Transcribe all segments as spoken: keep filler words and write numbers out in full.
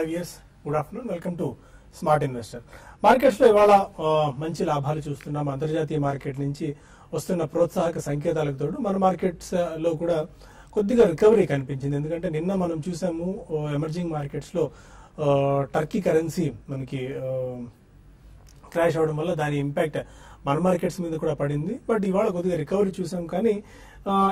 IVS good afternoon, welcome to smart investor. మార్కెట్స్లో ఇవాళ మంచి లాభాలు చూస్తున్నాం. అంతర్జాతీయ మార్కెట్ నుంచి వస్తున్న ప్రోత్సాహక సంకేతాలకు తోడు మన మార్కెట్స్లో కూడా కొద్దిగా రికవరీ కనిపించింది. ఎందుకంటే నిన్న మనం చూసాము ఎమర్జింగ్ మార్కెట్స్లో టర్కీ కరెన్సీ మనకి క్రాష్ అవడం వల్ల దాని ఇంపాక్ట్ మన మార్కెట్స్ మీద కూడా పడింది. బట్ ఇవాళ కొద్దిగా రికవరీ చూసాం. కానీ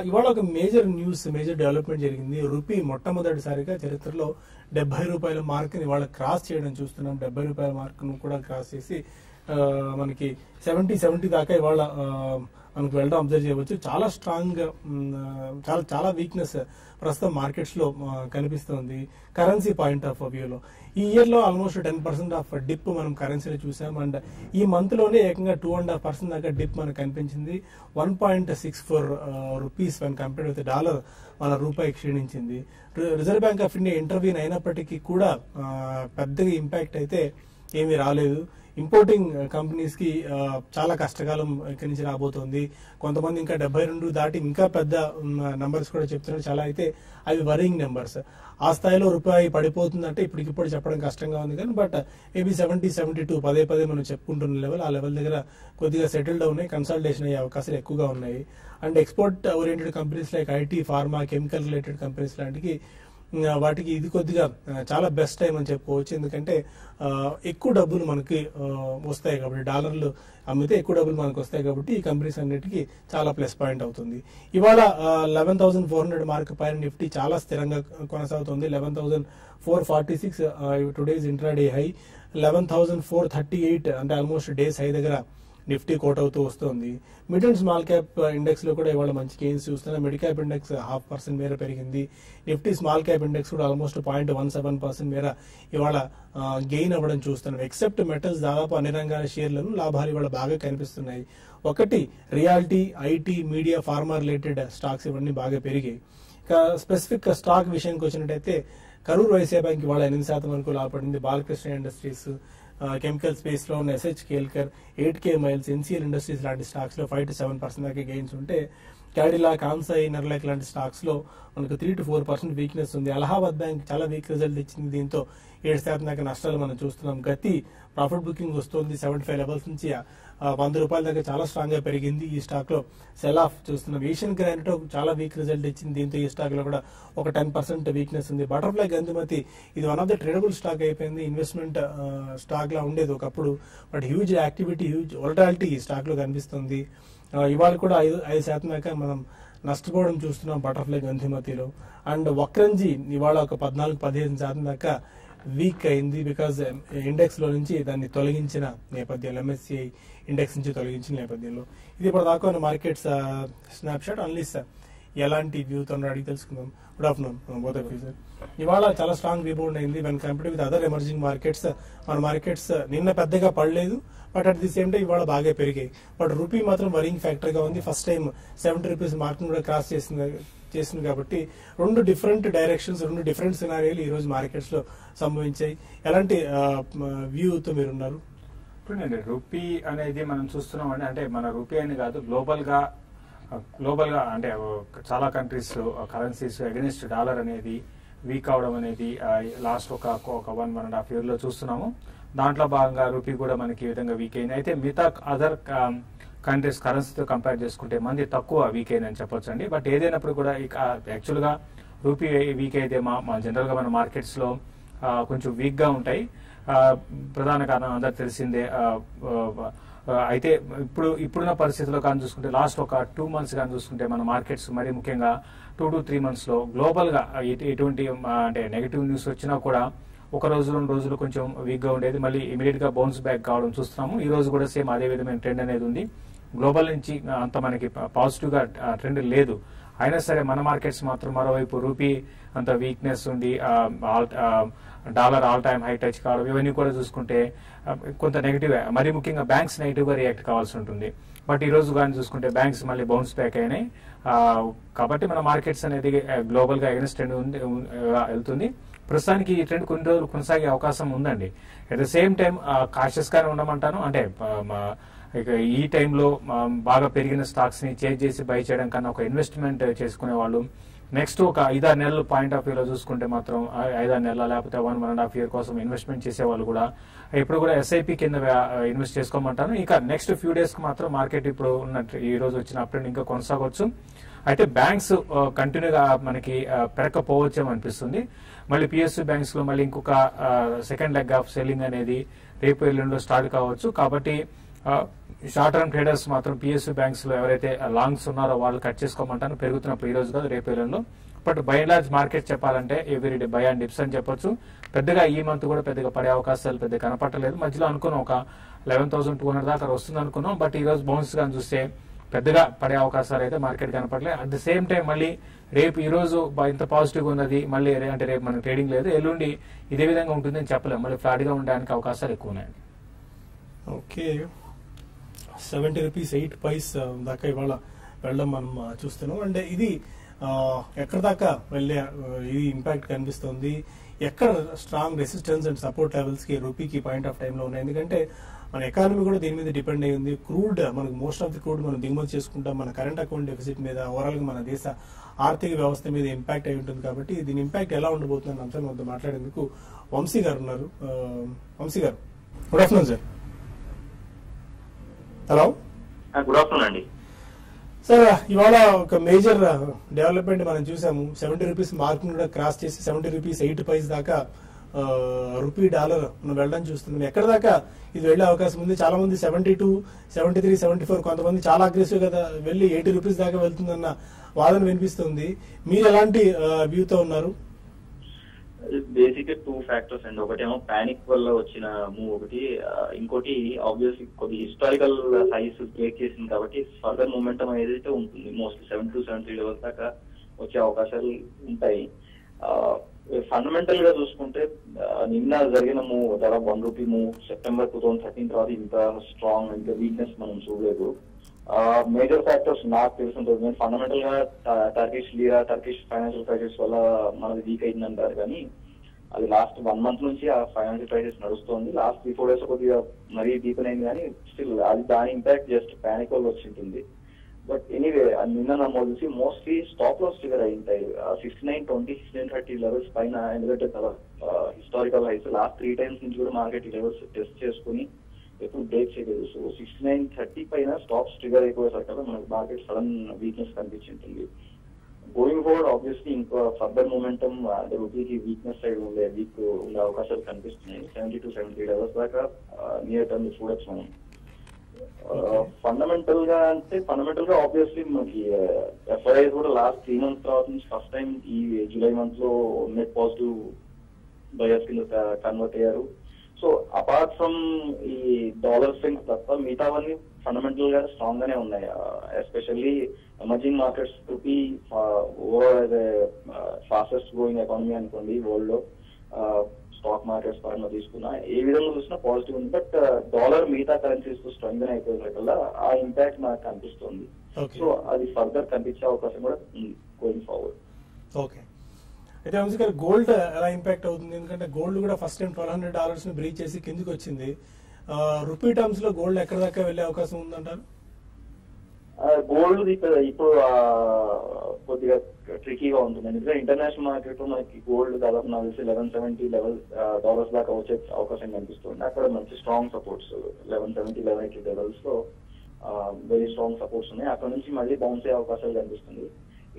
ఇవాళ ఒక మేజర్ న్యూస్, మేజర్ డెవలప్మెంట్ జరిగింది. రూపీ మొట్టమొదటిసారిగా చరిత్రలో డెబ్బై రూపాయల మార్క్ని ఇవాళ క్రాస్ చేయడం చూస్తున్నాం. డెబ్బై రూపాయల మార్క్ను కూడా క్రాస్ చేసి మనకి సెవెంటీ సెవెంటీ దాకా ఇవాళ మనకు వెళ్ళడం అబ్జర్వ్ చేయవచ్చు. చాలా స్ట్రాంగ్, చాలా చాలా వీక్నెస్ ప్రస్తుతం మార్కెట్స్లో కనిపిస్తుంది కరెన్సీ పాయింట్ ఆఫ్ వ్యూలో. ఈ ఇయర్లో almost ten percent of dip మనం కరెన్సీలో చూసాం. అండ్ ఈ మంత్లోనే ఏకంగా టూ అండ్ హాఫ్ పర్సెంట్ దాకా డిప్ మనకు కనిపించింది. One point six four rupees one compared with dollar మన రూపాయి క్షీణించింది. Reserve Bank of India intervene అయినప్పటికీ కూడా పెద్దగా ఇంపాక్ట్ అయితే ఏమీ రాలేదు. ఇంపోర్టింగ్ కంపెనీస్కి చాలా కష్టకాలం ఇక్కడి నుంచి రాబోతోంది. కొంతమంది ఇంకా డెబ్బై రెండు దాటి ఇంకా పెద్ద నెంబర్స్ కూడా చెప్తున్నారు. చాలా అయితే అవి వరింగ్ నెంబర్స్. ఆ స్థాయిలో రూపాయి పడిపోతుందంటే ఇప్పటికిప్పుడు చెప్పడం కష్టంగా ఉంది. కానీ but above seventy seventy two పదే పదే మనం చెప్పుకుంటున్న లెవెల్, ఆ లెవెల్ దగ్గర కొద్దిగా సెటిల్డ్ అవునాయి, కన్సల్టేషన్ అయ్యే అవకాశాలు ఎక్కువగా ఉన్నాయి. And export oriented companies like IT, pharma, chemical related companies లాంటివి వాటికి ఇది కొద్దిగా చాలా బెస్ట్ టైం అని చెప్పుకోవచ్చు. ఎందుకంటే ఎక్కువ డబ్బులు మనకి వస్తాయి కాబట్టి, డాలర్లు అమ్మితే ఎక్కువ డబ్బులు మనకు వస్తాయి కాబట్టి ఈ కంపెనీస్ అన్నిటికీ చాలా ప్లస్ పాయింట్ అవుతుంది. ఇవాళ eleven thousand four hundred mark పైన నిఫ్టీ చాలా స్థిరంగా కొనసాగుతుంది. Eleven thousand four forty six today's intraday high. Eleven thousand four thirty eight అంటే ఆల్మోస్ట్ డేస్ హై దగ్గర నిఫ్టీ కోట్ అవుతూ వస్తుంది. Mid and small cap index లో కూడా ఇవాళ మంచి గెయిన్స్ చూస్తున్నాం. Mid cap index half percent మేర పెరిగింది. నిఫ్టీ స్మాల్ క్యాప్ ఇండెక్స్ కూడా almost point one seven percent మేర ఇవాళ గెయిన్ అవ్వడం చూస్తున్నాం. ఎక్సెప్ట్ మెటల్స్ దాదాపు అన్ని రంగాల షేర్లను లాభాలు ఇవాళ బాగా కనిపిస్తున్నాయి. ఒకటి reality, IT, media, pharma related stocks ఇవన్నీ బాగా పెరిగాయి. ఇక స్పెసిఫిక్ స్టాక్ విషయానికి వచ్చినట్టయితే కరూర్ వైశ్య బ్యాంక్ ఇవాళ ఎనిమిది శాతం వరకు లాభపడింది. బాలకృష్ణ ఇండస్ట్రీస్, కెమికల్ స్పేస్ లో ఉన్న SH Kelkar, eight K miles, NCL industries లాంటి స్టాక్స్ లో ఫైవ్ టు సెవెన్ పర్సెంట్ దాకా గెయిన్స్ ఉంటే, క్యాడిలా, కాన్సై, నెర్లైక్ లాంటి స్టాక్స్ లో మనకు three to four percent weakness ఉంది. అలహాబాద్ బ్యాంక్ చాలా వీక్ రిజల్ట్ ఇచ్చింది. దీంతో ఏడు శాతం దాకా నష్టాలు మనం చూస్తున్నాం. గతి ప్రాఫిట్ బుకింగ్ వస్తుంది. సెవెంటీ ఫైవ్ లెవెల్స్ నుంచి వంద రూపాయల దాకా చాలా స్ట్రాంగ్ గా పెరిగింది. ఈ స్టాక్ లో సెల్ ఆఫ్ చూస్తున్నాం. ఏషియన్ గ్రానైట్ చాలా వీక్ రిజల్ట్ ఇచ్చింది. దీంతో ఈ స్టాక్ లో కూడా ఒక టెన్ పర్సెంట్ వీక్నెస్ ఉంది. బటర్ఫ్లై గంధుమతి ఇది one of the tradable stock అయిపోయింది. ఇన్వెస్ట్మెంట్ స్టాక్ లా ఉండేది ఒకప్పుడు. But huge activity, huge volatility ఈ స్టాక్ లో కనిపిస్తుంది. ఇవాళ కూడా ఐదు ఐదు శాతం దాకా మనం నష్టపోవడం చూస్తున్నాం బటర్ఫ్లై గంధుమతిలో. అండ్ వక్రంజీ ఇవాళ ఒక పద్నాలుగు పదిహేను శాతం దాకా వీక్ అయింది. బికాజ్ ఇండెక్స్ లో నుంచి దాన్ని తొలగించిన నేపథ్యంలో, ఎంఎస్సిఐ ఇండెక్స్ నుంచి తొలగించిన నేపథ్యంలో. ఇది ఇప్పుడు దాకా మార్కెట్స్ స్నాప్ షాట్. అన్లీస్ ఎలాంటి వ్యూతో అడిగి తెలుసుకుందాం. Good afternoon both of you sir. ఇవాళ చాలా స్ట్రాంగ్ రీబౌండ్ అయింది when compared with other emerging markets. మన మార్కెట్స్ నిన్న పెద్దగా పడలేదు, but at the same time ఇవాళ బాగా పెరిగాయి. బట్ రూపీ మాత్రం వరింగ్ ఫ్యాక్టర్ గా ఉంది. First time seventy rupees mark కూడా క్రాస్ చేసింది చేసింది కాబట్టి రెండు డిఫరెంట్ డైరెక్షన్స్, రెండు డిఫరెంట్ సినారియోలు ఈ రోజు మార్కెట్స్ లో సంభవించాయి. ఎలాంటి వ్యూతో మీరున్నారు? ఇప్పుడు రూపీ అనేది మనం చూస్తున్నాం అండి. అంటే మన రూపీ అని కాదు, గ్లోబల్ గా గ్లోబల్ గా అంటే చాలా కంట్రీస్ కరెన్సీస్ అగెన్స్ట్ డాలర్ అనేది వీక్ అవడం అనేది లాస్ట్ ఒక ఒక one one and half year లో చూస్తున్నాము. దాంట్లో భాగంగా రూపీ కూడా మనకి ఈ విధంగా వీక్ అయింది. అయితే మిగతా అదర్ కంట్రీస్ కరెన్సీతో కంపేర్ చేసుకుంటే మంది తక్కువ వీక్ అయిందని చెప్పొచ్చు అండి. బట్ ఏదైనప్పుడు కూడా యాక్చువల్ గా రూపీ వీక్ అయితే మా జనరల్ గా మన మార్కెట్స్ లో కొంచెం వీక్ గా ఉంటాయి. ప్రధాన కారణం అందరు తెలిసిందే. అయితే ఇప్పుడు ఇప్పుడున్న పరిస్థితుల్లో కానీ చూసుకుంటే లాస్ట్ ఒక టూ మంత్స్ కానీ చూసుకుంటే మన మార్కెట్స్, మరి ముఖ్యంగా టూ టు త్రీ మంత్స్ లో గ్లోబల్ గా ఎటువంటి అంటే నెగిటివ్ న్యూస్ వచ్చినా కూడా ఒక రోజు రెండు రోజులు కొంచెం వీక్ గా ఉండేది. మళ్ళీ ఇమీడియట్ గా బౌన్స్ బ్యాక్ కావడం చూస్తున్నాము. ఈ రోజు కూడా సేమ్ అదే విధమైన ట్రెండ్ అనేది ఉంది. గ్లోబల్ నుంచి అంత మనకి పాజిటివ్ గా ట్రెండ్ లేదు. అయినా సరే మన మార్కెట్స్ మాత్రం మరోవైపు రూపీ అంత వీక్నెస్ ఉంది. Dollar all time high touch కావడం ఇవన్నీ కూడా చూసుకుంటే కొంత నెగిటివ్. మరీ ముఖ్యంగా బ్యాంక్స్ నెగిటివ్ గా రియాక్ట్ కావాల్సి ఉంటుంది. బట్ ఈ రోజు కానీ చూసుకుంటే బ్యాంక్స్ మళ్ళీ బౌన్స్ బ్యాక్ అయినాయి. కాబట్టి మన మార్కెట్స్ అనేది గ్లోబల్ గా అగెన్స్ట్ ట్రెండ్ ఉంది వెళ్తుంది. ప్రస్తుతానికి ఈ ట్రెండ్ కొన్ని రోజులు కొనసాగే అవకాశం ఉందండి. At the same time cautious గానే ఉండమంటాను. అంటే ఈ టైంలో బాగా పెరిగిన స్టాక్స్ ని చేంజ్ చేసి బై చేయడం కన్నా ఒక ఇన్వెస్ట్మెంట్ చేసుకునే వాళ్ళు నెక్స్ట్ ఒక ఐదారు నెలలు పాయింట్ ఆఫ్ వ్యూలో చూసుకుంటే మాత్రం ఐదారు నెలల లేకపోతే one one and half year కోసం ఇన్వెస్ట్మెంట్ చేసేవాళ్ళు కూడా ఇప్పుడు కూడా ఎస్ఐపి కింద ఇన్వెస్ట్ చేసుకోమంటాను. ఇంకా నెక్స్ట్ ఫ్యూ డేస్కి మాత్రం మార్కెట్ ఇప్పుడు ఉన్న ఈ రోజు వచ్చిన అప్ ట్రెండ్ ఇంకా కొనసాగవచ్చు. అయితే బ్యాంక్స్ కంటిన్యూగా మనకి పెరగకపోవచ్చేమో అనిపిస్తుంది. మళ్ళీ పిఎస్యూ బ్యాంక్స్లో మళ్ళీ ఇంకొక సెకండ్ లెగ్ ఆఫ్ సెల్లింగ్ అనేది రేపు ఎల్లుండిలో స్టార్ట్ కావచ్చు. కాబట్టి షార్ట్ టర్మ్ ట్రేడర్స్ మాత్రం పిఎస్యూ బ్యాంక్స్ లో ఎవరైతే లాంగ్స్ ఉన్నారో వాళ్ళు కట్ చేసుకోమంటారు. పెరుగుతున్నప్పుడు ఈ రోజు కాదు రేపు ఎల్లుండిలో. But by and large market చెప్పాలంటే every day buy and dips అని చెప్పొచ్చు. పెద్దగా ఈ మంత్ కూడా పెద్దగా పడే అవకాశాలు పెద్దగా కనపడలేదు. మధ్యలో అనుకున్నాం ఒక లెవెన్ థౌసండ్ టూ హండ్రెడ్ దాకా వస్తుంది అనుకున్నాం. బట్ ఈ రోజు బౌన్స్ గా చూస్తే పెద్దగా పడే అవకాశాలు అయితే మార్కెట్ కనపడలేదు. అట్ ద సేమ్ టైం మళ్ళీ రేపు ఈ రోజు ఇంత పాజిటివ్గా ఉన్నది మళ్ళీ అంటే రేపు మనకి ట్రేడింగ్ లేదు, ఎల్లుండి ఇదే విధంగా ఉంటుందని చెప్పలేము. మళ్ళీ ఫ్లాట్గా ఉండడానికి అవకాశాలు ఎక్కువ ఉన్నాయండి. Okay, seventy rupees eight paise దాకా ఇవాళ వెళ్ళడం మనం చూస్తున్నాం. అంటే ఇది ఎక్కడ దాకా వెళ్ళే ఇది ఇంపాక్ట్ కనిపిస్తుంది, ఎక్కడ strong resistance and support levels కి రూపీకి పాయింట్ ఆఫ్ టైంలో ఉన్నాయి. ఎందుకంటే మన ఎకానమీ కూడా దీని మీద డిపెండ్ అయ్యి ఉంది. క్రూడ్ మనకు మోస్ట్ ఆఫ్ ది క్రూడ్ మనం దిగుమతి చేసుకుంటాం. మన కరెంట్ అకౌంట్ డెఫిసిట్ మీద, ఓవరాల్ గా మన దేశ ఆర్థిక వ్యవస్థ మీద ఇంపాక్ట్ అయి ఉంటుంది. కాబట్టి దీని ఇంపాక్ట్ ఎలా ఉండబోతుందని అంశాన్ని వద్ద మాట్లాడేందుకు వంశీ గారు ఉన్నారు. వంశీ గారు, good afternoon sir. Hello, good afternoon అండి. సార్, ఇవాళ ఒక మేజర్ డెవలప్మెంట్ మనం చూసాము. సెవెంటీ రూపీస్ మార్క్ ని కూడా క్రాస్ చేసి సెవెంటీ రూపీస్ ఎయిట్ పైస్ దాకా రూపీ డాలర్ మనం వెళ్ళడం చూస్తున్నాం. ఎక్కడ దాకా ఇది వెళ్లే అవకాశం ఉంది? చాలా మంది seventy two seventy three seventy four కొంతమంది చాలా అగ్రెసివ్ గా వెళ్ళి ఎయిటీ రూపీస్ దాకా వెళ్తుందన్న వాదన వినిపిస్తుంది. మీరు ఎలాంటి వ్యూ తో ఉన్నారు? బేసిక్ టూ ఫ్యాక్టర్స్ అండి. ఒకటేమో పానిక్ వల్ల వచ్చిన మూవ్ ఒకటి, ఇంకోటి ఆబ్వియస్ కొద్ది హిస్టారికల్ హైస్ బ్రేక్ చేసింది కాబట్టి ఫర్దర్ మూమెంటం ఏదైతే ఉంటుంది mostly seven to seven three level దాకా వచ్చే అవకాశాలు ఉంటాయి. ఫండమెంటల్ గా చూసుకుంటే నిన్న జరిగిన మూవ్ దాదాపు one rupee move September two thousand thirteen తర్వాత ఇంత స్ట్రాంగ్ ఇంత వీక్నెస్ మనం చూడలేదు. మేజర్ ఫ్యాక్టర్స్ నాకు తెలుసుంటుంది. నేను ఫండమెంటల్ గా Turkish lira Turkish financial crisis వల్ల మనది వీక్ అయింది అంటారు, కానీ అది లాస్ట్ వన్ మంత్ నుంచి ఆ ఫైనాన్షియల్ క్రైసిస్ నడుస్తుంది. లాస్ట్ త్రీ ఫోర్ డేస్ కొద్దిగా మరీ డీపెన్ అయింది, కానీ స్టిల్ అది దాని ఇంపాక్ట్ జస్ట్ ప్యానిక్ వల్ల వచ్చింటుంది. బట్ ఎనీవే నిన్న నమోదు చేసి మోస్ట్లీ స్టాప్ లాస్ ట్రిగర్ అయి ఉంటాయి sixty nine twenty sixty nine thirty levels పైన. ఎందుకంటే historical highs last three times నుంచి కూడా మార్కెట్ లెవెల్స్ టెస్ట్ చేసుకుని ఎప్పుడు బ్రేక్ చేయలేదు. సో సిక్స్టీ నైన్ థర్టీ పైన స్టాప్స్ ట్రిగర్ అయిపోయేసరికి మనకు మార్కెట్ సడన్ వీక్నెస్ కనిపించింది. గోయింగ్ ఫార్వర్డ్ ఆబ్వియస్లీ ఇంకా ఫర్దర్ మూమెంటం అంటే రూపీకి వీక్నెస్ సైడ్ ఉండే వీక్ ఉండే అవకాశాలు కనిపిస్తున్నాయి. Seventy two seventy eight hours దాకా నియర్ టర్మ్ చూడొచ్చు మనం. ఫండమెంటల్ గా అంటే ఫండమెంటల్ గా ఆబ్వియస్లీ మనకి ఎఫ్ఐఐస్ కూడా లాస్ట్ త్రీ మంత్స్ తర్వాత నుంచి ఫస్ట్ టైం ఈ జూలై మంత్ లో నెట్ పాజిటివ్ బయర్స్ కింద కన్వర్ట్ అయ్యారు. సో అపార్ట్ ఫ్రమ్ ఈ డాలర్ స్ట్రెంగ్త్ తప్ప మిగతావన్నీ ఫండమెంటల్ గా స్ట్రాంగ్ గానే ఉన్నాయి. Especially emerging markets rupee overall fastest growing economy అనుకోండి వరల్డ్ లో, స్టాక్ మార్కెట్స్ పరంగా తీసుకున్నా ఏ విధంగా చూసినా పాజిటివ్ ఉంది. బట్ డాలర్ మిగతా కరెన్సీస్ తో స్ట్రాంగ్ గానే అయిపోయేసరికల్లా ఆ ఇంపాక్ట్ నాకు కనిపిస్తుంది. సో అది ఫర్దర్ కనిపించే అవకాశం కూడా గోయింగ్ ఫార్వర్డ్. ఓకే, అయితే వంశీ గారు, గోల్డ్ ఎలా ఇంపాక్ట్ అవుతుంది? ఎందుకంటే గోల్డ్ కూడా first time twelve hundred dollars ని బ్రేక్ చేసి కిందికి వచ్చింది. రూపీ టర్మ్స్ లో గోల్డ్ ఎక్కడ దాకా వెళ్లే అవకాశం ఉందంటారు? గోల్డ్ ఇప్పుడు కొద్దిగా ట్రికీగా ఉంటుంది. ఎందుకంటే ఇంటర్నేషనల్ మార్కెట్ లో మనకి గోల్డ్ దాదాపు నాకు తెలిసి లెవెన్ సెవెంటీ లెవెల్ డాలర్స్ దాకా వచ్చే అవకాశం కనిపిస్తుంది. అక్కడ మంచి strong supports eleven seventy eleven eighty levels లో వెరీ స్ట్రాంగ్ సపోర్ట్స్ ఉన్నాయి. అక్కడ నుంచి మళ్ళీ బౌన్స్ అయ్యే అవకాశాలు కనిపిస్తుంది.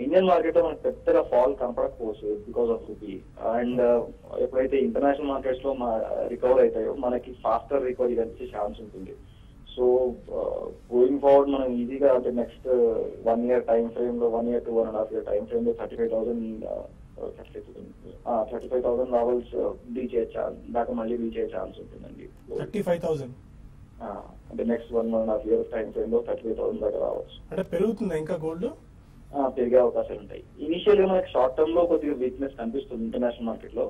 ఇండియన్ మార్కెట్ లో మనకు పెద్దగా ఫాల్ కనపడకపోవచ్చు బికాస్ ఆఫ్ రూపీ. అండ్ ఎప్పుడైతే ఇంటర్నేషనల్ మార్కెట్స్ లో రికవర్ అవుతాయో మనకి ఫాస్టర్ రికవరీ కనిపించే ఛాన్స్ ఉంటుంది. సో గోయింగ్ ఫార్వర్డ్ మనం ఈజీగా అంటే next one year time frame లో one year to one and half year time frame లో thirty five thousand thirty five thousand levels reach అయ్యే దాకా మళ్ళీ రీచ్ అయ్యే ఛాన్స్ ఉంటుందండి. థర్టీ ఫైవ్ థౌసండ్ అంటే next one one and half year time frame లో thirty five thousand దాకా రావచ్చు. అంటే పెరుగుతుంది ఇంకా గోల్డ్ పెరిగే అవకాశాలు ఉంటాయి. ఇనిషియల్ గా మనకి షార్ట్ టర్మ్ లో కొద్దిగా వీక్నెస్ కనిపిస్తుంది ఇంటర్నేషనల్ మార్కెట్ లో,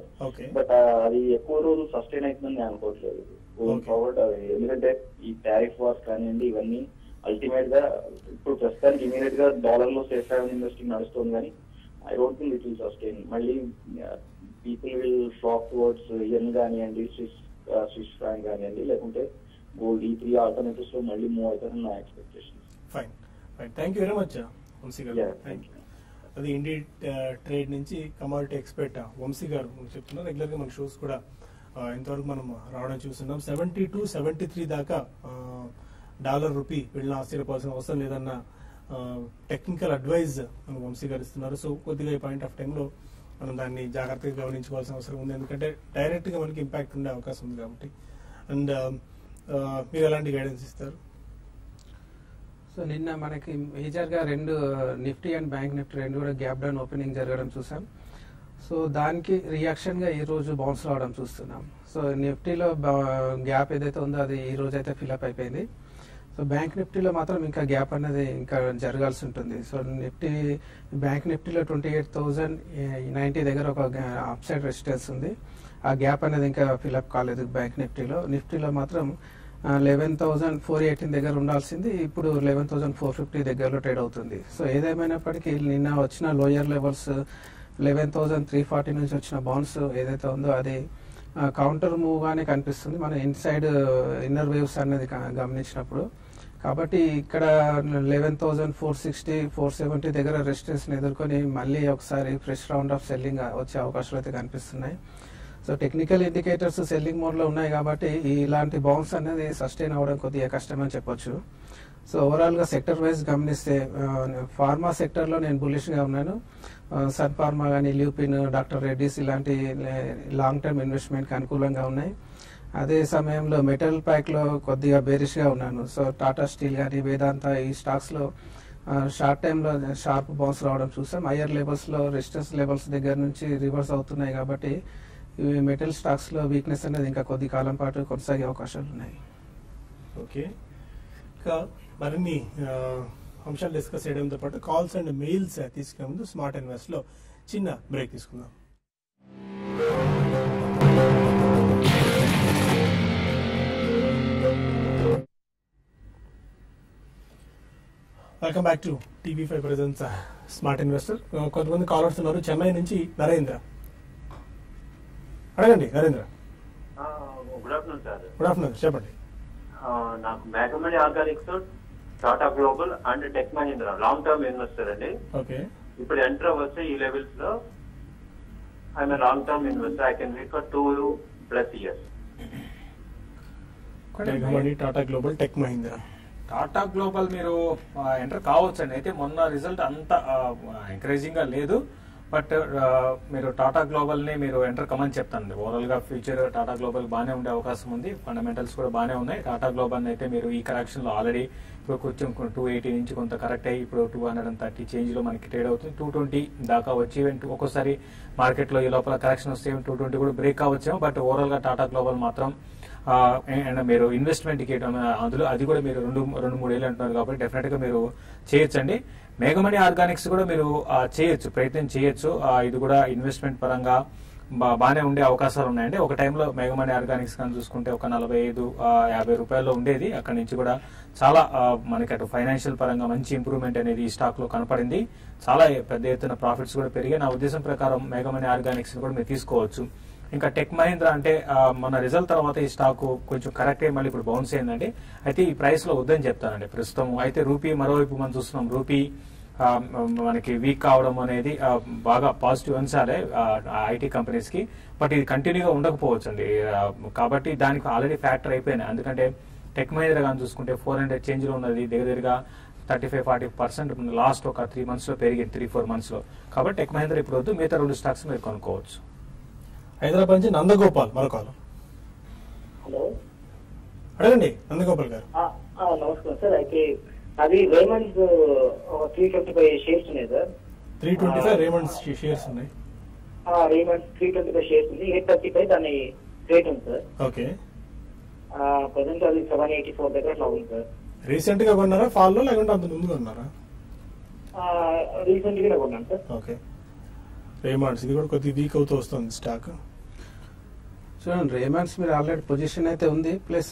బట్ అది ఎక్కువ రోజు సస్టైన్ అవుతుందని నేను అనుకోవట్లేదు గోయింగ్ ఫార్వర్డ్. ఎందుకంటే ఈ టారిఫ్ వార్స్ కానివ్వండి ఇవన్నీ అల్టిమేట్ గా ఇప్పుడు ప్రస్తుతానికి ఇమీడియట్ గా డాలర్ లో సేఫ్ హ్యావెన్ ఇన్వెస్టింగ్ నడుస్తుంది, కానీ I don't think it will sustain. మళ్ళీ people will flock towards yen కానివ్వండి స్విస్ స్విస్ ఫ్రాంక్ కానివ్వండి లేకుంటే గోల్డ్, ఈ త్రీ ఆల్టర్నేటివ్స్ లో మళ్ళీ మూవ్ అవుతారని నా expectation. Fine, thank you very much. అదే ఇండి ట్రేడ్ నుంచి కమోడిటీ ఎక్స్పర్ట్ వంశీ గారు చెప్తున్నారు. రెగ్యులర్గా మన షోస్ కూడా ఇంతవరకు మనం రావడం చూస్తున్నాం. సెవెంటీ టూ సెవెంటీ త్రీ దాకా డాలర్ రూపీ వెళ్ళిన ఆశ్చర్యపోవాల్సిన అవసరం లేదన్న టెక్నికల్ అడ్వైజ్ వంశీ గారు ఇస్తున్నారు. సో కొద్దిగా ఈ పాయింట్ ఆఫ్ టైంలో మనం దాన్ని జాగ్రత్తగా గమనించుకోవాల్సిన అవసరం ఉంది, ఎందుకంటే డైరెక్ట్గా మనకి ఇంపాక్ట్ ఉండే అవకాశం ఉంది కాబట్టి. అండ్ మీరు ఎలాంటి గైడెన్స్ ఇస్తారు? సో నిన్న మనకి మేజర్గా రెండు నిఫ్టీ అండ్ బ్యాంక్ నిఫ్టీ రెండు కూడా గ్యాప్ డౌన్ ఓపెనింగ్ జరగడం చూసాం. సో దానికి రియాక్షన్గా ఈరోజు బౌన్స్ రావడం చూస్తున్నాం. సో నిఫ్టీలో గ్యాప్ ఏదైతే ఉందో అది ఈ రోజు అయితే ఫిలప్ అయిపోయింది. సో బ్యాంక్ నిఫ్టీలో మాత్రం ఇంకా గ్యాప్ అనేది ఇంకా జరగాల్సి ఉంటుంది. సో నిఫ్టీ బ్యాంక్ నిఫ్టీలో ట్వంటీ ఎయిట్ థౌజండ్ నైంటీ దగ్గర ఒక అప్ సైడ్ రెసిస్టెన్స్ ఉంది. ఆ గ్యాప్ అనేది ఇంకా ఫిలప్ కాలేదు బ్యాంక్ నిఫ్టీలో. నిఫ్టీలో మాత్రం లెవెన్ థౌజండ్ ఫోర్ ఎయిటీన్ దగ్గర ఉండాల్సింది ఇప్పుడు లెవెన్ థౌజండ్ ఫోర్ ఫిఫ్టీ దగ్గరలో ట్రేడ్ అవుతుంది. సో ఏదేమైనప్పటికీ నిన్న వచ్చిన lower levels eleven thousand three forty నుంచి వచ్చిన బౌన్స్ ఏదైతే ఉందో అది కౌంటర్ మూవ్ గానే కనిపిస్తుంది మన ఇన్సైడ్ ఇన్నర్ వేవ్స్ అనేది గమనించినప్పుడు. కాబట్టి ఇక్కడ eleven thousand four sixty four seventy దగ్గర రెసిస్టెన్స్ని ఎదుర్కొని మళ్ళీ ఒకసారి ఫ్రెష్ రౌండ్ ఆఫ్ సెల్లింగ్ వచ్చే అవకాశాలు అయితే కనిపిస్తున్నాయి. సో టెక్నికల్ ఇండికేటర్స్ సెల్లింగ్ మోడ్లో ఉన్నాయి కాబట్టి ఇలాంటి బౌన్స్ అనేది సస్టైన్ అవ్వడం కొద్దిగా కష్టమని చెప్పొచ్చు. సో ఓవరాల్గా సెక్టర్ వైజ్ గమనిస్తే ఫార్మా సెక్టర్లో నేను బులిష్గా ఉన్నాను. సన్ ఫార్మా కానీ ల్యూపిన్ డాక్టర్ రెడ్డిస్ ఇలాంటి లాంగ్ టర్మ్ ఇన్వెస్ట్మెంట్కి అనుకూలంగా ఉన్నాయి. అదే సమయంలో మెటల్ ప్యాక్లో కొద్దిగా బేరిష్గా ఉన్నాను. సో టాటా స్టీల్ కానీ వేదాంత ఈ స్టాక్స్లో షార్ట్ టైంలో షార్ప్ బౌన్స్ రావడం చూసాం. హయ్యర్ లెవెల్స్లో రెసిస్టెన్స్ లెవెల్స్ దగ్గర నుంచి రివర్స్ అవుతున్నాయి కాబట్టి ఇవి మెటల్ స్టాక్స్లో వీక్నెస్ అనేది ఇంకా కొద్ది కాలం పాటు కొనసాగే అవకాశాలు ఉన్నాయి. ఓకే, ఇంకా మరిన్ని అంశాలు డిస్కస్ చేయడంతో పాటు కాల్స్ అండ్ మెయిల్స్ తీసుకునే ముందు స్మార్ట్ ఇన్వెస్ట్లో చిన్న బ్రేక్ తీసుకుందాం. Welcome back to TV five presents smart investor. కొంతమంది కాలర్స్ ఉన్నారు. చెన్నై నుంచి నరేంద్ర, అడగండి. Narendra, good afternoon sir. Good afternoon, చెప్పండి. నాకు మ్యాగ్నమణి organics, Tata global and tech Mahindra long term investor అండి. ఓకే, ఇప్పుడు ఎంటర్ అవ్వచ్చు ఈ లెవెల్స్ లో. I'm a long term investor, I can read for two plus years. మ్యాగ్నమణి, Tata global, tech Mahindra. Tata global మీరు ఎంటర్ కావచ్చు అండి. అయితే మొన్న రిజల్ట్ అంత ఎంకరేజింగ్ గా లేదు, బట్ మీరు టాటా గ్లోబల్ ని మీరు ఎంటర్ కమని చెప్తాను. ఓవరాల్ గా ఫ్యూచర్ టాటా గ్లోబల్ బాగానే ఉండే అవకాశం ఉంది, ఫండమెంటల్స్ కూడా బాగానే ఉన్నాయి. టాటా గ్లోబల్ అయితే మీరు ఈ కరెక్షన్ లో ఆల్రెడీ ఇప్పుడు కొంచెం టూ ఎయిటీ నుంచి కొంత కరెక్ట్ అయ్యి ఇప్పుడు two hundred and thirty change లో మనకి ట్రేడ్ అవుతుంది. టూ ట్వంటీ దాకా వచ్చి ఒక్కోసారి మార్కెట్ లో ఈ లోపల కరెక్షన్ వస్తే టూ ట్వంటీ కూడా బ్రేక్ కావచ్చేమో. బట్ ఓవరాల్ గా టాటా గ్లోబల్ మాత్రం అండ్ మీరు ఇన్వెస్ట్మెంట్ చేయడం అందులో అది కూడా మీరు రెండు రెండు మూడు ఏళ్ళు అంటున్నారు కాబట్టి డెఫినెట్ గా మీరు చేయొచ్చండి. మేఘమణి ఆర్గానిక్స్ కూడా మీరు చేయొచ్చు, ప్రయత్నం చేయొచ్చు. ఇది కూడా ఇన్వెస్ట్మెంట్ పరంగా బాగానే ఉండే అవకాశాలు ఉన్నాయండి. ఒక టైంలో మేఘమణి ఆర్గానిక్స్ కానీ చూసుకుంటే ఒక నలభై ఐదు యాభై రూపాయల్లో ఉండేది. అక్కడ నుంచి కూడా చాలా మనకి అటు ఫైనాన్షియల్ పరంగా మంచి ఇంప్రూవ్మెంట్ అనేది ఈ స్టాక్ లో కనపడింది. చాలా పెద్ద ఎత్తున ప్రాఫిట్స్ కూడా పెరిగాయి. నా ఉద్దేశం ప్రకారం మేఘమణి ఆర్గానిక్స్ కూడా మీరు తీసుకోవచ్చు. ఇంకా టెక్ మహీంద్రా అంటే మన రిజల్ట్ తర్వాత ఈ స్టాక్ కొంచెం కరెక్ట్ అయ్యి మళ్ళీ ఇప్పుడు బౌన్స్ అయిందండి. అయితే ఈ ప్రైస్ లో వద్దని చెప్తానండి ప్రస్తుతం. అయితే రూపీ మరోవైపు మనం చూస్తున్నాం, రూపీ మనకి వీక్ కావడం అనేది బాగా పాజిటివ్ అంశాలే ఐటీ కంపెనీస్ కి, బట్ ఇది కంటిన్యూగా ఉండకపోవచ్చు అండి. కాబట్టి దానికి ఆల్రెడీ ఫ్యాక్టర్ అయిపోయినాయి. ఎందుకంటే టెక్ మహీంద్రా కానీ చూసుకుంటే ఫోర్ హండ్రెడ్ చేంజ్ లో ఉన్నది, దగ్గరగా thirty five forty percent last ఒక త్రీ మంత్స్ లో పెరిగింది, త్రీ ఫోర్ మంత్స్ లో. కాబట్టి టెక్ మహీంద్రా ఇప్పుడు వద్దు, మిగతా రెండు స్టాక్స్ మీరు కొనుక్కోవచ్చు. హైదరాబాద్ నుంచి నందగోపాల్ మరొకరు, అడగండి. నందగోపాల్ గారు, నమస్కారం సార్. అయితే అది Raymonds three twenty five shares ఉన్నాయి sir. Three twenty five Raymonds shares ఉన్నాయి. Raymonds three twenty five shares ఉంది. ఎయిట్ థర్టీ ఫైవ్ దాని రేట్ ఉంది సార్. ఓకే, ప్రజెంట్ అది సెవెన్ ఎయిటీ ఫోర్ దగ్గర అట్లా ఉంది సార్. రీసెంట్ గా కొన్నారా ఫాల్ లో, లేకుంటే అంత ముందు కొన్నారా? రీసెంట్ గానే కొన్నాను సార్. ఓకే, రేమండ్స్ ఇది కూడా కొద్దిగా వీక్ అవుతూ వస్తుంది స్టాక్. చూడండి, రేమండ్స్ మీరు ఆల్రెడీ పొజిషన్ అయితే ఉంది. ప్లస్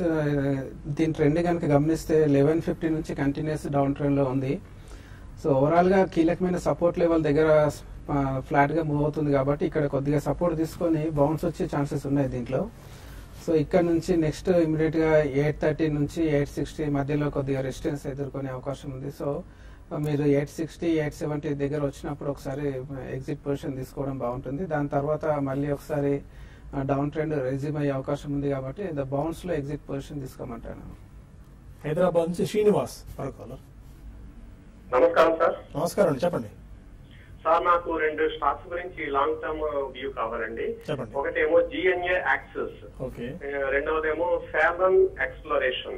దీని ట్రెండ్ కనుక గమనిస్తే లెవెన్ ఫిఫ్టీ నుంచి కంటిన్యూస్ డౌన్ ట్రెండ్లో ఉంది. సో ఓవరాల్గా కీలకమైన సపోర్ట్ లెవెల్ దగ్గర ఫ్లాట్గా మూవ్ అవుతుంది కాబట్టి ఇక్కడ కొద్దిగా సపోర్ట్ తీసుకొని బౌన్స్ వచ్చే ఛాన్సెస్ ఉన్నాయి దీంట్లో. సో ఇక్కడ నుంచి నెక్స్ట్ ఇమీడియట్గా ఎయిట్ థర్టీ నుంచి ఎయిట్ సిక్స్టీ మధ్యలో కొద్దిగా రెసిస్టెన్స్ ఎదుర్కొనే అవకాశం ఉంది. So eight sixty eight seventy దగ్గర వచ్చినప్పుడు ఒకసారి ఎగ్జిట్ పొజిషన్ తీసుకోవడం బాగుంటుంది. దాని తర్వాత మళ్ళీ ఒకసారి డౌన్ ట్రెండ్ రెజ్యూమ్ అయ్యే అవకాశం ఉంది కాబట్టి ద బౌన్స్ లో ఎగ్జిట్ పొజిషన్ తీసుకోమంటాను. హైదరాబాద్ నుంచి శ్రీనివాస్ పరకాల. నమస్కారం సార్. నమస్కారం, చెప్పండి సార్. నాకు రెండు స్టాక్స్ గురించి లాంగ్ టర్మ్ వ్యూ కావాలండి. ఒకటేమో జిఎన్ఏ యాక్సెస్, రెండవదేమో సాలన్ ఎక్స్ప్లోరేషన్.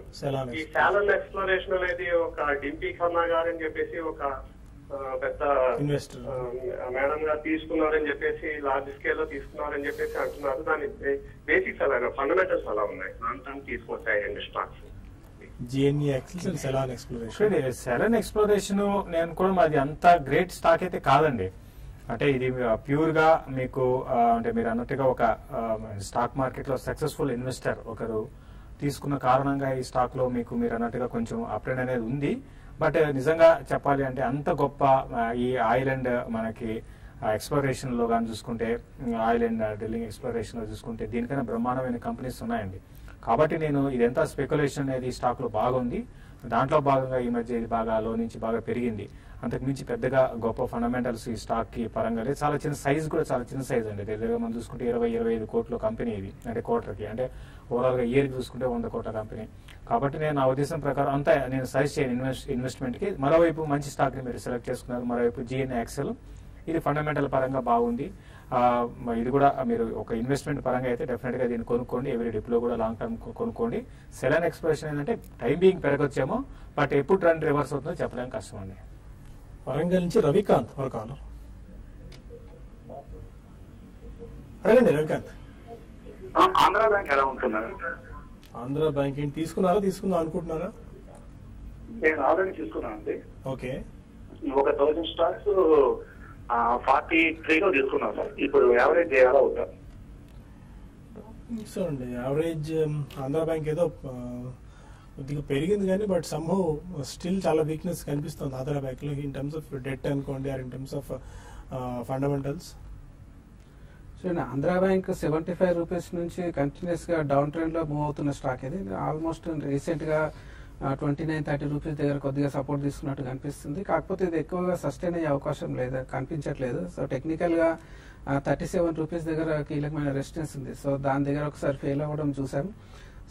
ఈ సాలన్ ఎక్స్ప్లోరేషన్ అనేది ఒక డింపీ ఖన్నా గారు అని చెప్పేసి ఒక పెద్ద మేడం గారు తీసుకున్నారని చెప్పేసి లార్జ్ స్కేల్ లో తీసుకున్నారని చెప్పేసి అంటున్నారు. దాని బేసిక్స్ అలాగా, ఫండమెంటల్స్ అలా ఉన్నాయి లాంగ్ టర్మ్ తీసుకొచ్చాయి రెండు స్టాక్స్. సెలన్ ఎక్స్ప్లోరేషన్ నేను కూడా మాది అంత గ్రేట్ స్టాక్ అయితే కాదండి. అంటే ఇది ప్యూర్ గా మీకు అంటే మీరు అన్నట్టుగా ఒక స్టాక్ మార్కెట్ లో సక్సెస్ఫుల్ ఇన్వెస్టర్ ఒకరు తీసుకున్న కారణంగా ఈ స్టాక్ లో మీకు మీరు అన్నట్టుగా కొంచెం అప్రెండ్ అనేది ఉంది. బట్ నిజంగా చెప్పాలి అంటే అంత గొప్ప ఈ ఐలాండ్ మనకి ఎక్స్ప్లోరేషన్ లో కానీ చూసుకుంటే, ఐలాండ్ డ్రిల్లింగ్ ఎక్స్ప్లోరేషన్ లో చూసుకుంటే దీనికైనా బ్రహ్మాండమైన కంపెనీస్ ఉన్నాయండి. కాబట్టి నేను ఇదంతా స్పెక్యులేషన్ అనేది స్టాక్ లో బాగుంది, దాంట్లో భాగంగా ఈ మధ్య ఇది బాగా లో నుంచి బాగా పెరిగింది. అంతకుమించి పెద్దగా గొప్ప ఫండమెంటల్స్ ఈ స్టాక్ కి పరంగా లేదు. చాలా చిన్న సైజ్ కూడా, చాలా చిన్న సైజ్ అండి. దగ్గరగా మనం చూసుకుంటే ఇరవై ఇరవై ఐదు కోట్ల కంపెనీ ఇది, అంటే కోటర్కి, అంటే ఓవరాల్ గా ఇయర్ చూసుకుంటే వంద కోట్ల కంపెనీ. కాబట్టి నేను నా ఉద్దేశం ప్రకారం అంతా నేను సజెస్ట్ చేయను ఇన్వెస్ట్ ఇన్వెస్ట్మెంట్ కి. మరోవైపు మంచి స్టాక్ ని మీరు సెలెక్ట్ చేసుకున్నారు. మరోవైపు జిఎన్ యాక్సెల్, ఇది ఫండమెంటల్ పరంగా బాగుంది. ఇది కూడా మీరు ఒక ఇన్వెస్ట్మెంట్ పరంగా అయితే డెఫినెట్ గా దీన్ని కొనుక్కోండి. ఎవరి డిప్లో కూడా లాంగ్ టర్మ్ కొనుక్కోండి. సెలన్ ఎక్స్ప్రెషన్ ఏంటంటే టైం బీయింగ్ పెరగొచ్చేమో, బట్ ఎప్పుడు ట్రెండ్ రివర్స్ అవుతుందో చెప్పలేం, కష్టం అండి. వరంగల్ నుంచి రవికాంత్. అడగండి రవికాంత్. ఆంధ్ర బ్యాంక్ ఎలా ఉంటున్నారు? ఆంధ్ర బ్యాంక్ ఏంటి తీసుకున్నారా, తీసుకుందాం అనుకుంటున్నారా? నేను ఆల్రెడీ తీసుకున్నాను అండి. ఓకే, ఒక థౌసండ్ స్టాక్స్ ఫార్టీ త్రీ లో తీసుకున్నాం సార్. ఇప్పుడు యావరేజ్ ఎలా అవుతా సార్? అండి యావరేజ్ ఆంధ్ర బ్యాంక్ ఏదో కొద్దిగా పెరిగింది కానీ బట్ సమ్హౌ స్టిల్ చాలా వీక్నెస్ కనిపిస్తుంది ఆంధ్ర బ్యాంక్ లో ఇన్ టర్మ్స్ ఆఫ్ డెట్ అనుకోండి or in terms of fundamentals. So Andhra bank seventy five rupees నుంచి కంటిన్యూస్ గా డౌన్ ట్రెండ్ లో మూవ్ అవుతున్న స్టాక్ ఇది. ఆల్మోస్ట్ రీసెంట్ గా ట్వంటీ నైన్ థర్టీ రూపీస్ దగ్గర కొద్దిగా సపోర్ట్ తీసుకున్నట్టు కనిపిస్తుంది. కాకపోతే ఇది ఎక్కువగా సస్టైన్ అయ్యే అవకాశం లేదు, కనిపించట్లేదు. సో టెక్నికల్ గా థర్టీ సెవెన్ రూపీస్ దగ్గర కీలకమైన రెసిస్టెన్స్ ఉంది. సో దాని దగ్గర ఒకసారి ఫెయిల్ అవ్వడం చూసాం.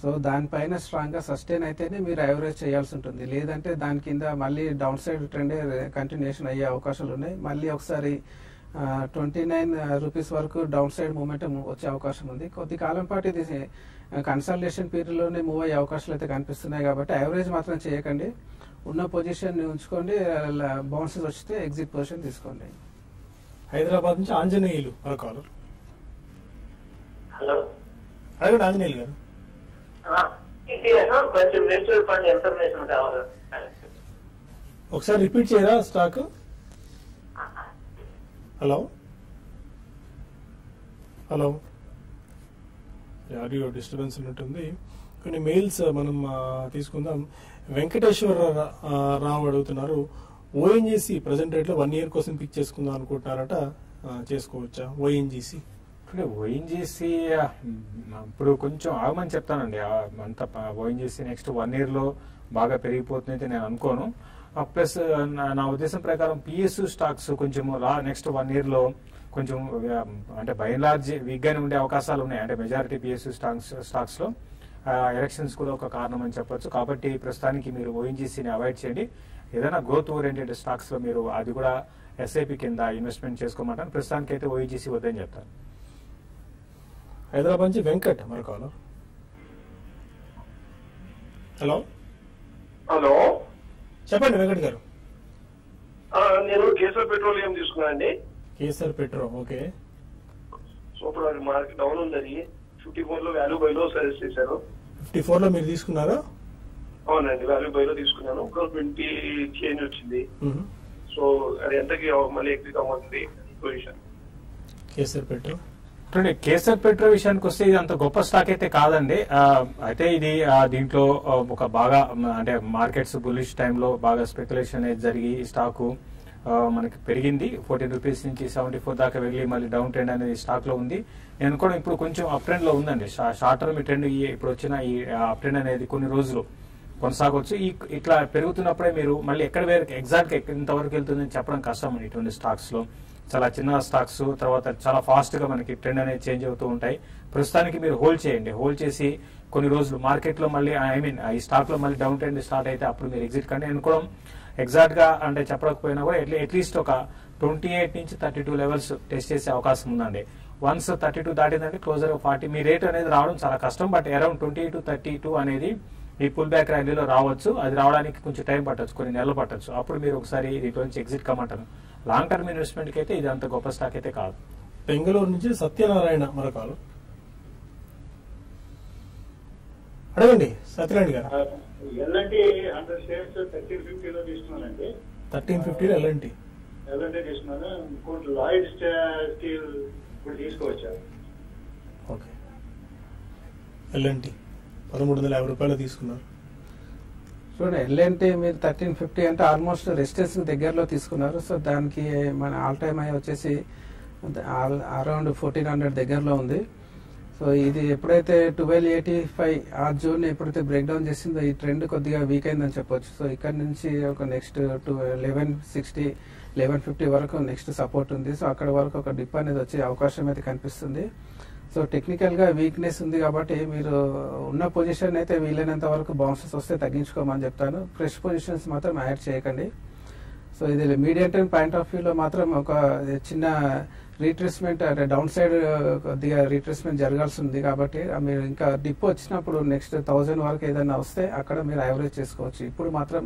సో దానిపైన స్ట్రాంగ్ గా సస్టైన్ అయితేనే మీరు యావరేజ్ చేయాల్సి ఉంటుంది. లేదంటే దాని కింద మళ్ళీ డౌన్ సైడ్ ట్రెండ్ కంటిన్యూషన్ అయ్యే అవకాశాలు ఉన్నాయి. మళ్ళీ ఒకసారి ట్వంటీ నైన్ రూపీస్ వరకు డౌన్ సైడ్ మూమెంట్ వచ్చే అవకాశం ఉంది. కొద్ది కాలం పాటు ఇది కన్సల్టేషన్ పీరియడ్ లోనే మూవ్ అయ్యే అవకాశాలు అయితే కనిపిస్తున్నాయి. కాబట్టి యావరేజ్ మాత్రం చేయకండి, ఉన్న పొజిషన్ ఉంచుకోండి. బౌన్సెస్ వస్తే ఎగ్జిట్ పొజిషన్ తీసుకోండి. హైదరాబాద్ నుంచి ఆంజనేయులు. హలో, అదే ఆంజనేయులు గారు. ఒకసారి రిపీట్ చేయరా stock? Hello hello, audio disturbance ఉన్నట్టుంది. కొన్ని మెయిల్స్ మనం తీసుకుందాం. వెంకటేశ్వర రావు అడుగుతున్నారు, ఓఎన్జీసీ ప్రెసెంట్ రేట్ లో వన్ ఇయర్ కోసం పిక్ చేసుకుందాం అనుకుంటున్నారట, చేసుకోవచ్చా ఓఎన్జీసీ? అంటే ఓఎన్జీసీ ఇప్పుడు కొంచెం ఆగమని చెప్తానండి. అంత ఓఎన్జీసీ నెక్స్ట్ వన్ ఇయర్ లో బాగా పెరిగిపోతుందైతే నేను అనుకోను. ప్లస్ నా ఉద్దేశం ప్రకారం పిఎస్ స్టాక్స్ కొంచెం నెక్స్ట్ వన్ ఇయర్ లో కొంచెం అంటే బై అండ్ లార్జ్ వీక్ గానే ఉండే అవకాశాలు ఉన్నాయి. అంటే మెజారిటీ పిఎస్యూ స్టాక్స్ స్టాక్స్ లో ఎలక్షన్స్ కూడా ఒక కారణం అని చెప్పొచ్చు. కాబట్టి ప్రస్తుతానికి మీరు ఓఎన్జీసీని అవాయిడ్ చేయండి. ఏదైనా గ్రోత్ ఓరియంటెడ్ స్టాక్స్ లో మీరు అది కూడా ఎస్ఐపి కింద ఇన్వెస్ట్మెంట్ చేసుకోమంటాను. ప్రస్తుతానికి అయితే ఓఎన్జీసీ వద్దని చెప్తాను. హైదరాబాద్ నుంచి వెంకట్. హలో హలో, చెప్పండి వెంకట్ గారు. నేను కేసర్ పెట్రోలియం తీసుకున్నా అండి. Kesar petrol, okay. సో ఇప్పుడు మార్కెట్ డౌన్ ఉంది. ఫిఫ్టీ ఫోర్ లో వాల్యూ బై లో సజెస్ట్ చేశారు. ఫిఫ్టీ ఫోర్ లో మీరు తీసుకున్నారా? అవునండి, వాల్యూ బై లో తీసుకున్నాను. ఒక ట్వంటీ చేంజ్ వచ్చింది. సో అది ఎంతకి మళ్ళీ ఎగ్జిట్ అవుతుంది పొజిషన్ కేసర్ పెట్రోల్? అంటే కేసర్ పెట్రోల్ విషయానికి వస్తే ఇది అంత గొప్ప స్టాక్ అయితే కాదండి. అయితే ఇది దీంట్లో ఒక బాగా అంటే మార్కెట్స్ బులిష్ టైంలో బాగా స్పెక్యులేషన్ అనేది జరిగి స్టాకు మనకి పెరిగింది. ఫోర్టీన్ రూపీస్ నుంచి సెవెంటీ ఫోర్ దాకా వెళ్ళి మళ్ళీ డౌన్ ట్రెండ్ అనేది స్టాక్ లో ఉంది. నేను కూడా ఇప్పుడు కొంచెం అప్ ట్రెండ్ లో ఉందండి. షార్ట్ టర్మ్ ట్రెండ్ ఇప్పుడు వచ్చిన ఈ అప్ ట్రెండ్ అనేది కొన్ని రోజులు కొనసాగొచ్చు. ఈ ఇట్లా పెరుగుతున్నప్పుడే మీరు మళ్ళీ ఎక్కడ వేరే ఎగ్జాక్ట్ గా ఇంతవరకు వెళ్తుందని చెప్పడం కష్టం. ఇటువంటి స్టాక్స్ లో చాలా చిన్న స్టాక్స్ తర్వాత చాలా ఫాస్ట్ గా మనకి ట్రెండ్ అనేది చేంజ్ అవుతూ ఉంటాయి. ప్రస్తుతానికి మీరు హోల్డ్ చేయండి. హోల్డ్ చేసి కొన్ని రోజులు మార్కెట్ లో మళ్ళీ ఐ మీన్ ఈ స్టాక్ లో మళ్ళీ డౌన్ ట్రెండ్ స్టార్ట్ అయితే అప్పుడు మీరు ఎగ్జిట్ కండి అనుకోవడం ఎగ్జాక్ట్ గా అంటే చెప్పకపోయినా కూడా అట్లీస్ట్ ఒక ట్వంటీ ఎయిట్ నుంచి థర్టీ టూ లెవెల్స్ టెస్ట్ చేసే అవకాశం ఉందండి. వన్స్ థర్టీ టూ దాటిందంటే క్లోజర్ ఫార్టీ మీ రేట్ అనేది రావడం చాలా కష్టం. But around twenty to thirty two అనేది ఈ పుల్ బ్యాక్ ర్యాలీలో రావచ్చు. అది రావడానికి కొంచెం టైం పట్టచ్చు, కొన్ని నెలలు పట్టచ్చు. అప్పుడు మీరు ఒకసారి దీంట్లో నుంచి ఎగ్జిట్ కమ్మంటారు. లాంగ్ టర్మ్ ఇన్వెస్ట్మెంట్ కి అయితే ఇది అంత గొప్ప స్టాక్ అయితే కాదు. బెంగళూరు నుంచి సత్యనారాయణ మరొకరు అడగండి. Satyanarayana garu thirteen fifty L and T తీసుకోవచ్చారు. ఎల్ఎన్టీ పదమూడు వందల యాభై రూపాయలు తీసుకున్నారు చూడండి. ఎల్ఎన్టీ మీరు థర్టీన్ ఫిఫ్టీ అంటే ఆల్మోస్ట్ రెసిస్టెన్స్ దగ్గరలో తీసుకున్నారు. సో దానికి మన ఆల్ టైమ్ హై వచ్చేసి అరౌండ్ ఫోర్టీన్ హండ్రెడ్ దగ్గరలో ఉంది. సో ఇది ఎప్పుడైతే ట్వెల్వ్ ఎయిటీ ఫైవ్ ఆ జూన్ ఎప్పుడైతే బ్రేక్ డౌన్ చేసిందో ఈ ట్రెండ్ కొద్దిగా వీక్ అయిందని చెప్పొచ్చు. సో ఇక్కడ నుంచి ఒక next two eleven sixty eleven fifty వరకు నెక్స్ట్ సపోర్ట్ ఉంది. సో అక్కడ వరకు ఒక డిప్ అనేది వచ్చే అవకాశం అయితే కనిపిస్తుంది. సో టెక్నికల్ గా వీక్నెస్ ఉంది కాబట్టి మీరు ఉన్న పొజిషన్ అయితే వీలైనంత వరకు బౌన్సెస్ వస్తే తగ్గించుకోమని చెప్తాను. ఫ్రెష్ పొజిషన్స్ మాత్రం యాడ్ చేయకండి. సో ఇది మీడియం టర్మ్ పాయింట్ ఆఫ్ వ్యూలో మాత్రం ఒక చిన్న రీట్రేస్మెంట్ అంటే డౌన్ సైడ్ కొద్దిగా రీట్రేస్మెంట్ జరగాల్సి ఉంది కాబట్టి మీరు ఇంకా డిప్ వచ్చినప్పుడు నెక్స్ట్ థౌజండ్ వరకు ఏదైనా వస్తే అక్కడ మీరు యావరేజ్ చేసుకోవచ్చు. ఇప్పుడు మాత్రం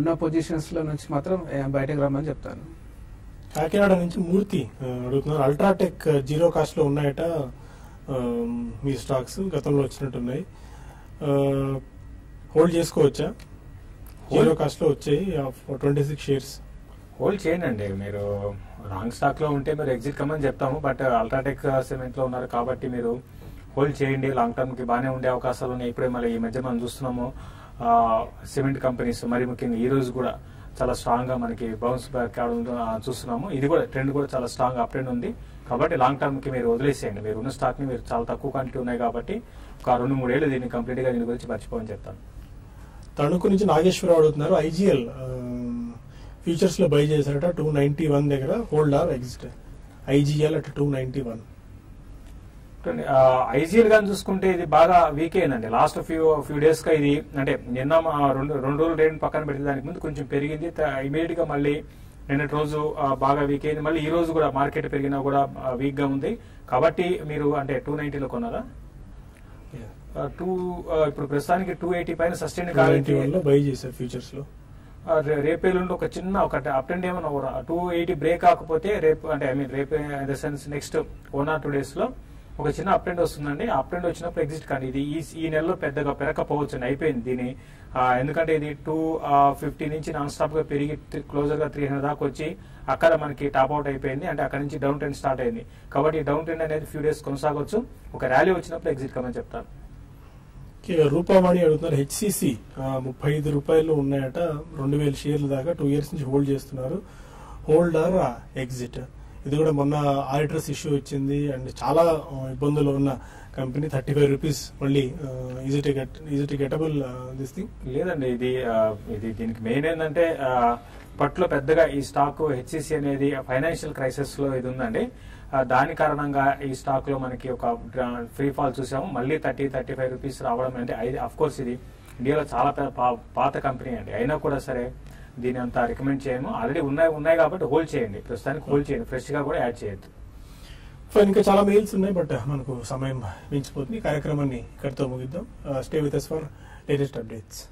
ఉన్న పొజిషన్స్ లో నుంచి మాత్రం బయటకు రమ్మని చెప్తాను. కాకినాడ నుంచి మూర్తి అడుగుతున్నారు, అల్ట్రాటెక్ జీరో కాస్ట్ లో ఉన్నాయట మీ స్టాక్స్, గతంలో వచ్చినట్టున్నాయి, హోల్డ్ చేసుకోవచ్చా? జీరో కాస్ట్ లో వచ్చాయి ట్వంటీ సిక్స్ షేర్స్. హోల్డ్ చేయండి. మీరు రాంగ్ స్టాక్ లో ఉంటే మీరు ఎగ్జిట్ కమని చెప్తాము. బట్ అల్ట్రాటెక్ సిమెంట్ లో ఉన్నారు కాబట్టి మీరు హోల్డ్ చేయండి. లాంగ్ టర్మ్ కి బాగానే ఉండే అవకాశాలు ఉన్నాయి. ఇప్పుడే మళ్ళీ ఈ మధ్య మనం చూస్తున్నాము సిమెంట్ కంపెనీస్ మరి ముఖ్యంగా ఈ రోజు కూడా చాలా స్ట్రాంగ్ గా మనకి బౌన్స్ బ్యాక్ చూస్తున్నాము. ఇది కూడా ట్రెండ్ కూడా చాలా స్ట్రాంగ్ అప్ ట్రెండ్ ఉంది కాబట్టి లాంగ్ టర్మ్ కి మీరు వదిలేసేయండి. మీరు ఉన్న స్టాక్ ని మీరు చాలా తక్కువ క్వాంటిటీ ఉన్నాయి కాబట్టి ఒక రెండు మూడేళ్ళు దీన్ని కంప్లీట్ గా దీని గురించి మర్చిపోమని చెప్తాను. తణుకు నుంచి నాగేశ్వరరావు అడుగుతున్నారు, ఐజీఎల్ ఫ్యూచర్స్ లో బై చేశారట టూ నైన్టీ వన్ దగ్గర, hold or exit? IGL at two ninety one IGL గా చూసుకుంటే ఇది బాగా వీక్ అయిందండి. లాస్ట్ ఫ్యూ ఫ్యూ డేస్ గా ఇది అంటే నిన్న రెండు రెండు రోజులు రేట్ పక్కన పెట్టి దానికి ముందు కొంచెం పెరిగింది. ఇమీడియట్ గా మళ్ళీ నిన్నటి రోజు బాగా వీక్ అయింది. మళ్ళీ ఈ రోజు కూడా మార్కెట్ పెరిగినా కూడా వీక్ గా ఉంది కాబట్టి మీరు అంటే టూ నైన్టీలో కొన్నారా? టూ ఇప్పుడు ప్రస్తుతానికి టూ ఎయిటీ పైన సస్టైన్ కావాలంటే బై చేశారు ఫ్యూచర్స్ లో. రేపేలుండి ఒక చిన్న ఒక అప్ అండ్ ఏమన్నా టూ ఎయిటీ బ్రేక్ కాకపోతే రేపు అంటే ఐ మీన్ రేపే in the sense next one or two days లో ఒక చిన్న అప్ ట్రెండ్ వస్తుందండి. అప్ ట్రెండ్ వచ్చినప్పుడు ఎగ్జిట్ కానీ ఇది ఈ నెలలో పెద్దగా పెరగకపోవచ్చు, అయిపోయింది దీని. ఎందుకంటే ఇది టూ ఫిఫ్టీ నుంచి నాన్ స్టాప్ గా పెరిగి క్లోజర్ గా త్రీ హండ్రెడ్ దాకా వచ్చి అక్కడ మనకి టాప్ అవుట్ అయిపోయింది. అంటే అక్కడ నుంచి డౌన్ ట్రెండ్ స్టార్ట్ అయింది కాబట్టి డౌన్ ట్రెండ్ అనేది ఫ్యూ డేస్ కొనసాగొచ్చు. ఒక ర్యాలీ వచ్చినప్పుడు ఎగ్జిట్ కమని చెప్తాను. రూపావాణి అడుగుతున్నారు, హెచ్సిసి ముప్పై ఐదు రూపాయలు ఉన్నాయట, రెండు వేల షేర్ల దాకా టూ ఇయర్స్ నుంచి హోల్డ్ చేస్తున్నారు, హోల్డ్ ఆర్ ఎగ్జిట్? ఇది కూడా మొన్న ఆడిటర్స్ ఇష్యూ వచ్చింది అండ్ చాలా ఇబ్బందులు ఉన్న కంపెనీ, థర్టీ ఫైవ్ రూపీస్ మళ్ళీ easy to get easy to gettable this thing లేదండి. ఇది ఇది దీనికి మెయిన్ ఏంటంటే పట్లో పెద్దగా ఈ స్టాక్ హెచ్సిసి అనేది ఫైనాన్షియల్ క్రైసిస్ లో ఇది ఉందండి. దాని కారణంగా ఈ స్టాక్ లో మనకి ఒక ఫ్రీ ఫాల్ చూసాము. మళ్ళీ థర్టీ థర్టీ ఫైవ్ రూపీస్ రావడం అంటే అఫ్ కోర్స్ ఇది ఇండియాలో చాలా పాత కంపెనీ అండి. అయినా కూడా సరే దీని అంత రికమెండ్ చేయము. ఆల్రెడీ ఉన్నాయి ఉన్నాయి కాబట్టి హోల్డ్ చేయండి. ప్రస్తుతానికి హోల్డ్ చేయండి, ఫ్రెష్ గా కూడా యాడ్ చేయొద్దు. సో ఇంకా చాలా మెయిల్స్ ఉన్నాయి బట్ మనకు సమయం మించిపోతుంది. కార్యక్రమాన్ని ఇక్కడితో ముగిద్దాం. Stay with us for latest updates.